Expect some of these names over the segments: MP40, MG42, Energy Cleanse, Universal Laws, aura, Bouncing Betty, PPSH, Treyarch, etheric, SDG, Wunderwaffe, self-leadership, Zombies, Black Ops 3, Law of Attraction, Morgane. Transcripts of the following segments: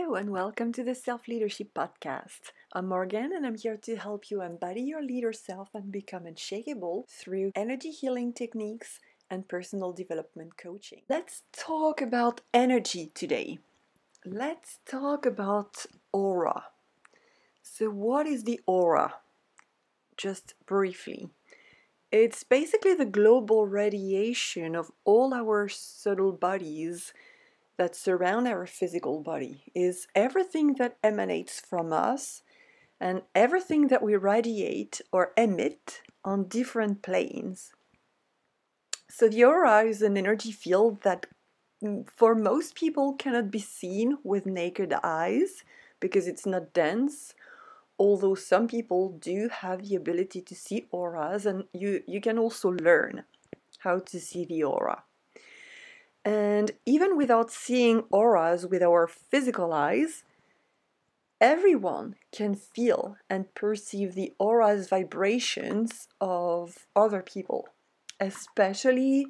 Hello and welcome to the Self-Leadership Podcast. I'm Morgan and I'm here to help you embody your leader self and become unshakable through energy healing techniques and personal development coaching. Let's talk about energy today. Let's talk about aura. So what is the aura? Just briefly. It's basically the global radiation of all our subtle bodies that surround our physical body. Is everything that emanates from us and everything that we radiate or emit on different planes. So the aura is an energy field that for most people cannot be seen with naked eyes because it's not dense, although some people do have the ability to see auras, and you can also learn how to see the aura. And even without seeing auras with our physical eyes, everyone can feel and perceive the auras vibrations of other people, especially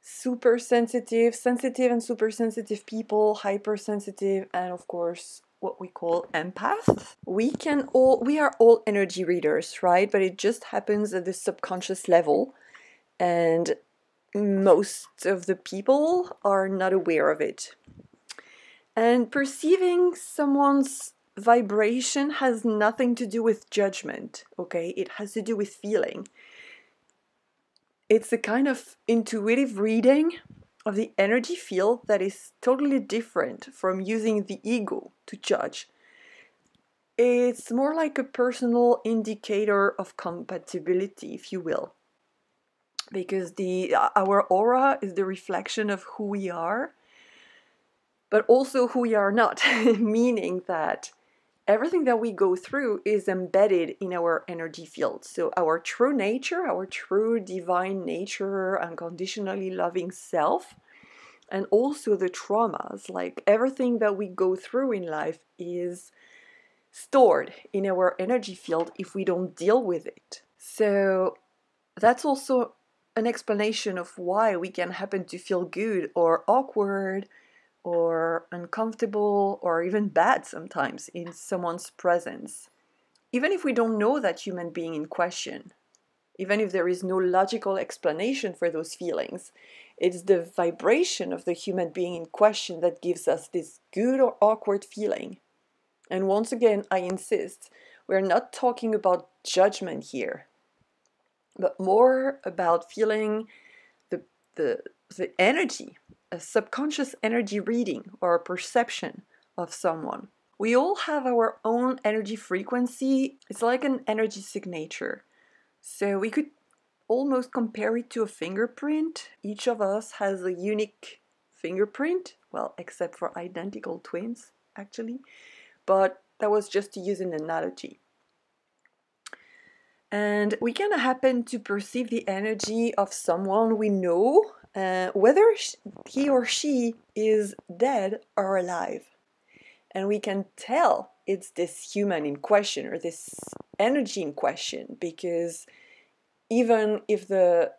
sensitive people, hypersensitive, and of course what we call empaths. We are all energy readers, right? But it just happens at the subconscious level, and most of the people are not aware of it. And perceiving someone's vibration has nothing to do with judgment, okay? It has to do with feeling. It's a kind of intuitive reading of the energy field that is totally different from using the ego to judge. It's more like a personal indicator of compatibility, if you will. Because our aura is the reflection of who we are, but also who we are not, meaning that everything that we go through is embedded in our energy field. So our true nature, our true divine nature, unconditionally loving self, and also the traumas, like everything that we go through in life is stored in our energy field if we don't deal with it. So that's also an explanation of why we can happen to feel good or awkward or uncomfortable or even bad sometimes in someone's presence, even if we don't know that human being in question, even if there is no logical explanation for those feelings. It's the vibration of the human being in question that gives us this good or awkward feeling. And once again, I insist, we're not talking about judgment here, but more about feeling the energy, a subconscious energy reading or a perception of someone. We all have our own energy frequency. It's like an energy signature. So we could almost compare it to a fingerprint. Each of us has a unique fingerprint, well, except for identical twins, actually. But that was just to use an analogy. And we can happen to perceive the energy of someone we know, whether he or she is dead or alive. And we can tell it's this human in question or this energy in question, because even if the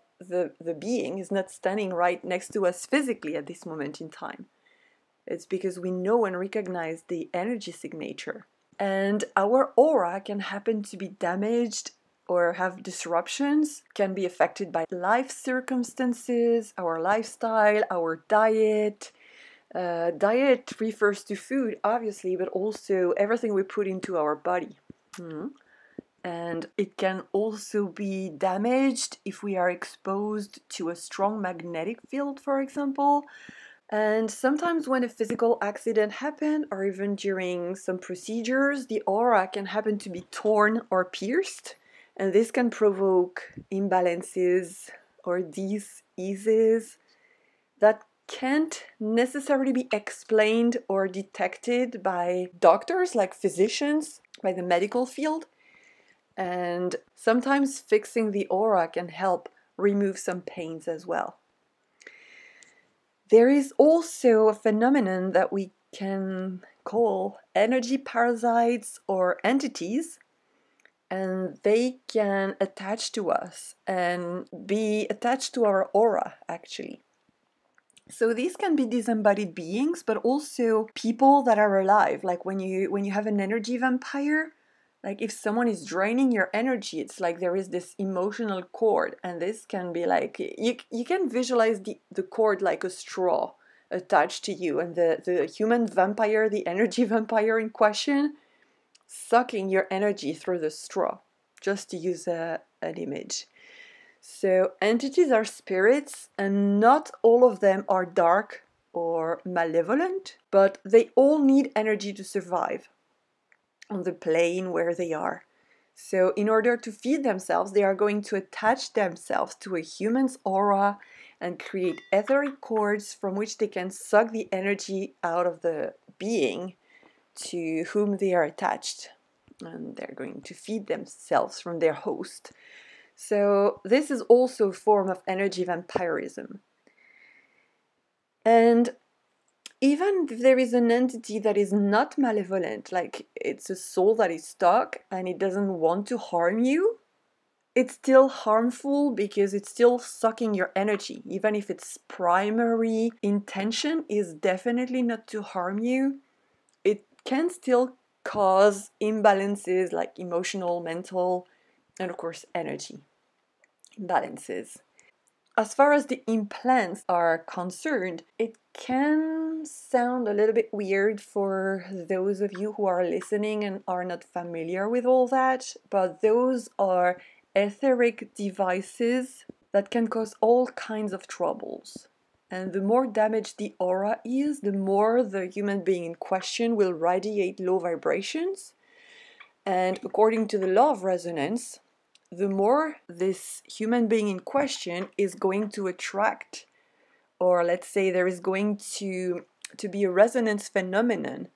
being is not standing right next to us physically at this moment in time, it's because we know and recognize the energy signature. And our aura can happen to be damaged or have disruptions, can be affected by life circumstances, our lifestyle, our diet. Diet refers to food, obviously, but also everything we put into our body. And it can also be damaged if we are exposed to a strong magnetic field, for example. And sometimes when a physical accident happens, or even during some procedures, the aura can happen to be torn or pierced. And this can provoke imbalances or diseases that can't necessarily be explained or detected by doctors, like physicians, by the medical field. And sometimes fixing the aura can help remove some pains as well. There is also a phenomenon that we can call energy parasites or entities. And they can attach to us and be attached to our aura, actually. So these can be disembodied beings, but also people that are alive. Like when you have an energy vampire, like if someone is draining your energy, it's like there is this emotional cord, and this can be like, you can visualize the cord like a straw attached to you, and the human vampire, the energy vampire in question, sucking your energy through the straw, just to use an image. So entities are spirits, and not all of them are dark or malevolent, but they all need energy to survive on the plane where they are. So in order to feed themselves, they are going to attach themselves to a human's aura and create etheric cords from which they can suck the energy out of the being to whom they are attached. And they're going to feed themselves from their host. So this is also a form of energy vampirism. And even if there is an entity that is not malevolent, like it's a soul that is stuck and it doesn't want to harm you, it's still harmful because it's still sucking your energy. Even if its primary intention is definitely not to harm you, it can still cause imbalances like emotional, mental, and of course energy imbalances. As far as the implants are concerned, it can sound a little bit weird for those of you who are listening and are not familiar with all that, but those are etheric devices that can cause all kinds of troubles. And the more damaged the aura is, the more the human being in question will radiate low vibrations. And according to the law of resonance, the more this human being in question is going to attract, or let's say there is going to be a resonance phenomenon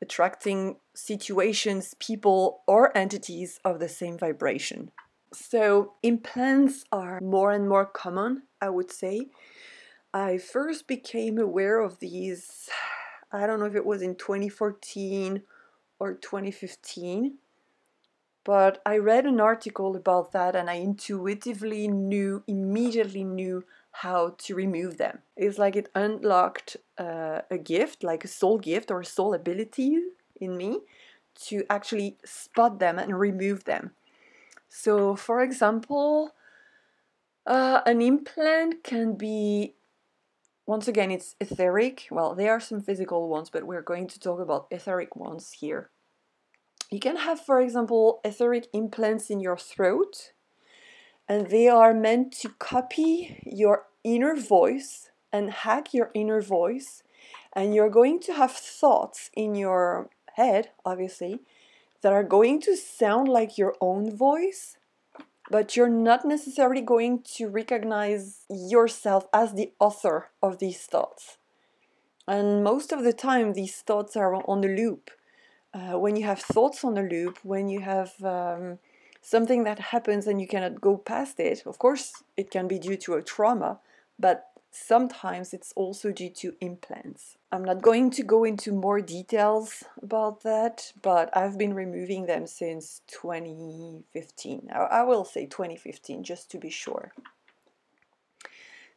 attracting situations, people, or entities of the same vibration. So implants are more and more common, I would say. I first became aware of these, I don't know if it was in 2014 or 2015. But I read an article about that, and I intuitively knew, immediately knew how to remove them. It's like it unlocked a gift, like a soul gift or a soul ability in me to actually spot them and remove them. So for example, an implant can be, once again, it's etheric. Well, there are some physical ones, but we're going to talk about etheric ones here. You can have, for example, etheric implants in your throat, and they are meant to copy your inner voice and hack your inner voice, and you're going to have thoughts in your head, obviously, that are going to sound like your own voice, but you're not necessarily going to recognize yourself as the author of these thoughts. And most of the time, these thoughts are on the loop. When you have thoughts on a loop, when you have something that happens and you cannot go past it, of course it can be due to a trauma, but sometimes it's also due to implants. I'm not going to go into more details about that, but I've been removing them since 2015. I will say 2015 just to be sure.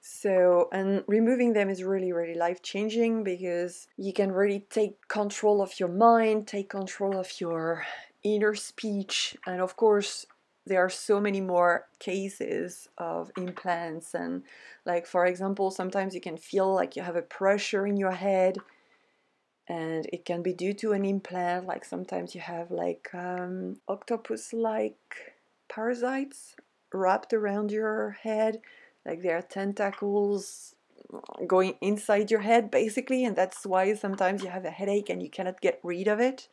So, and removing them is really, really life-changing, because you can really take control of your mind, take control of your inner speech. And of course, there are so many more cases of implants. And like, for example, sometimes you can feel like you have a pressure in your head, and it can be due to an implant. Like sometimes you have like octopus-like parasites wrapped around your head. Like there are tentacles going inside your head, basically, and that's why sometimes you have a headache and you cannot get rid of it,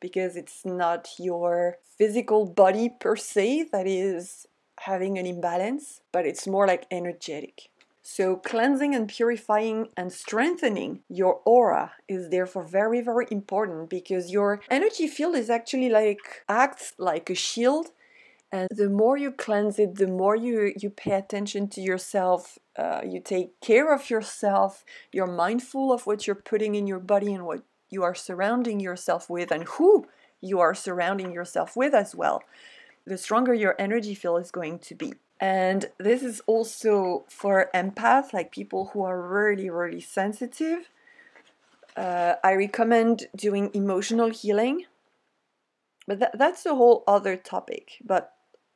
because it's not your physical body per se that is having an imbalance, but it's more like energetic. So cleansing and purifying and strengthening your aura is therefore very, very important, because your energy field is actually like, acts like a shield. And the more you cleanse it, the more you pay attention to yourself, you take care of yourself, you're mindful of what you're putting in your body and what you are surrounding yourself with, and who you are surrounding yourself with as well, the stronger your energy field is going to be. And this is also for empaths, like people who are really, really sensitive. I recommend doing emotional healing, but that's a whole other topic. But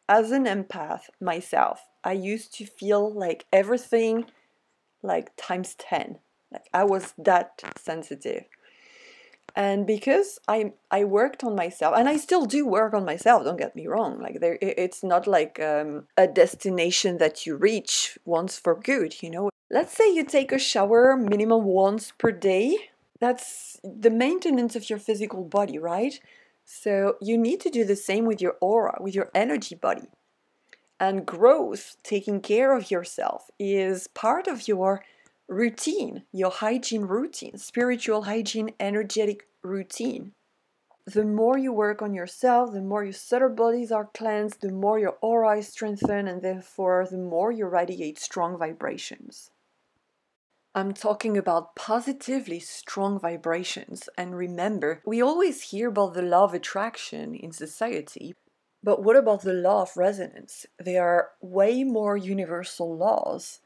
as an empath myself, I used to feel like everything like times 10. Like I was that sensitive. And because I worked on myself, and I still do work on myself, don't get me wrong. Like it's not like a destination that you reach once for good, you know. Let's say you take a shower minimum once per day. That's the maintenance of your physical body, right? So you need to do the same with your aura, with your energy body. And growth, taking care of yourself, is part of your routine, your hygiene routine, spiritual hygiene, energetic routine. The more you work on yourself, the more your subtle bodies are cleansed, the more your aura is strengthened, and therefore the more you radiate strong vibrations. I'm talking about positively strong vibrations. And remember, we always hear about the law of attraction in society, but what about the law of resonance? There are way more universal laws,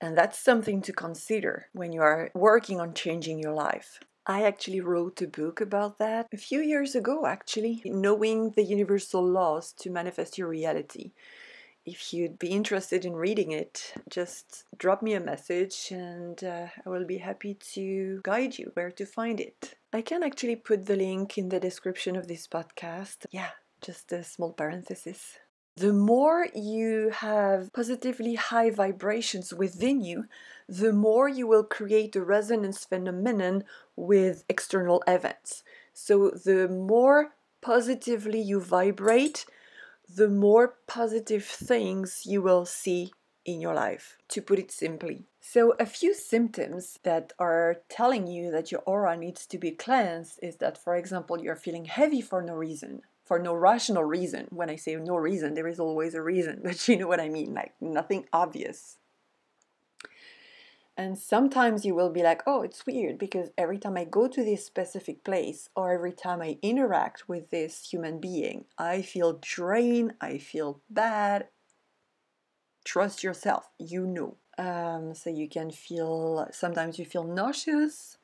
and that's something to consider when you are working on changing your life. I actually wrote a book about that a few years ago, actually, Knowing the Universal Laws to Manifest Your Reality. If you'd be interested in reading it, just drop me a message and I will be happy to guide you where to find it. I can actually put the link in the description of this podcast. Yeah, just a small parenthesis. The more you have positively high vibrations within you, the more you will create a resonance phenomenon with external events. So the more positively you vibrate, the more positive things you will see in your life, to put it simply. So a few symptoms that are telling you that your aura needs to be cleansed is that, for example, you're feeling heavy for no reason, for no rational reason. When I say no reason, there is always a reason, but you know what I mean, like nothing obvious. And sometimes you will be like, oh, it's weird because every time I go to this specific place or every time I interact with this human being, I feel drained, I feel bad. Trust yourself, you know. So you can feel, sometimes you feel nauseous,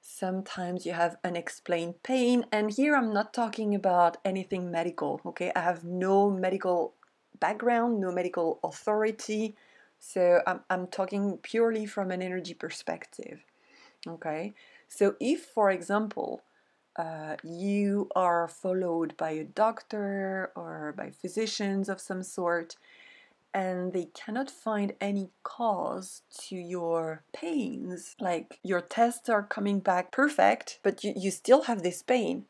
sometimes you have unexplained pain. And here I'm not talking about anything medical, okay? I have no medical background, no medical authority. So I'm talking purely from an energy perspective, okay? So if, for example, you are followed by a doctor or by physicians of some sort, and they cannot find any cause to your pains, like your tests are coming back perfect, but you still have this pain,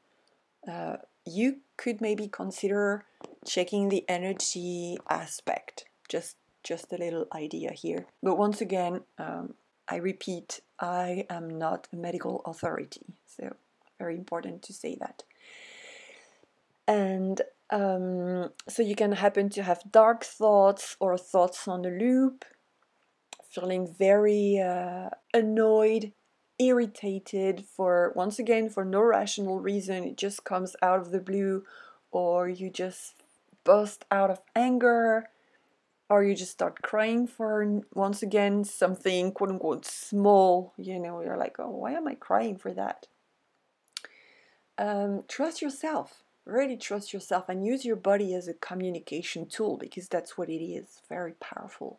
you could maybe consider checking the energy aspect, just a little idea here. But once again, I repeat, I am not a medical authority. So very important to say that. And so you can happen to have dark thoughts or thoughts on the loop, feeling very annoyed, irritated once again, for no rational reason. It just comes out of the blue, or you just burst out of anger, or you just start crying for, once again, something quote-unquote small. You know, you're like, oh, why am I crying for that? Trust yourself. Really trust yourself and use your body as a communication tool, because that's what it is. Very powerful.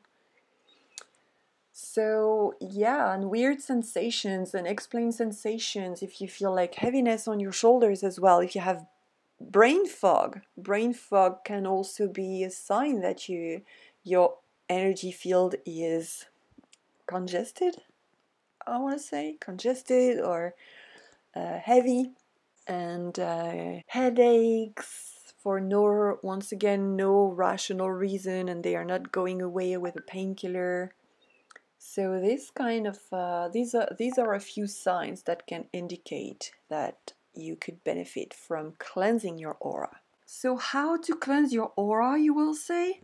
So, yeah, and weird sensations and unexplained sensations. If you feel like heaviness on your shoulders as well, if you have brain fog. Brain fog can also be a sign that your energy field is congested, I want to say, congested or heavy, and headaches for once again no rational reason, and they are not going away with a painkiller. So this kind of these are a few signs that can indicate that you could benefit from cleansing your aura. So how to cleanse your aura, you will say?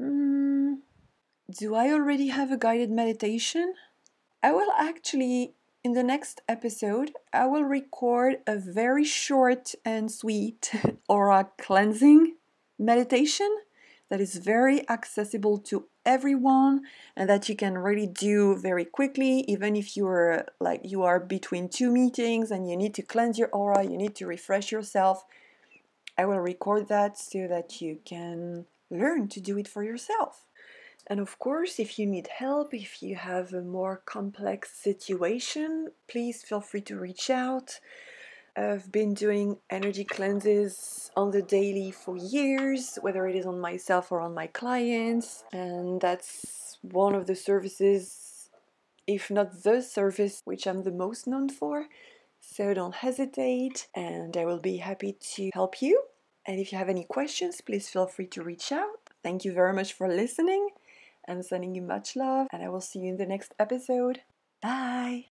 Do I already have a guided meditation? I will actually, in the next episode, I will record a very short and sweet aura cleansing meditation that is very accessible to everyone and that you can really do very quickly, even if you're like you are between two meetings and you need to cleanse your aura, you need to refresh yourself. I will record that so that you can learn to do it for yourself. And of course, if you need help, if you have a more complex situation, please feel free to reach out. I've been doing energy cleanses on the daily for years, whether it is on myself or on my clients, and that's one of the services, if not the service, which I'm the most known for. So don't hesitate, and I will be happy to help you. And if you have any questions, please feel free to reach out. Thank you very much for listening. I'm sending you much love, and I will see you in the next episode. Bye!